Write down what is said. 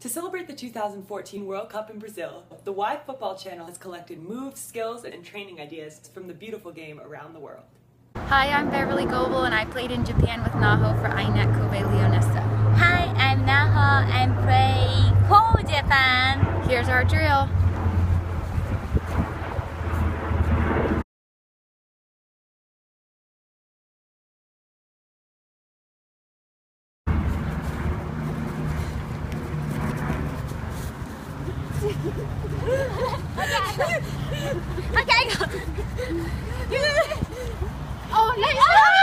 To celebrate the 2014 World Cup in Brazil, the Y Football Channel has collected moves, skills, and training ideas from the beautiful game around the world. Hi, I'm Beverly Goebel, and I played in Japan with Naho for Ainet Kobe Leonessa. Hi, I'm Naho. I'm playing for Japan. Here's our drill. Okay, go. Oh, let's go.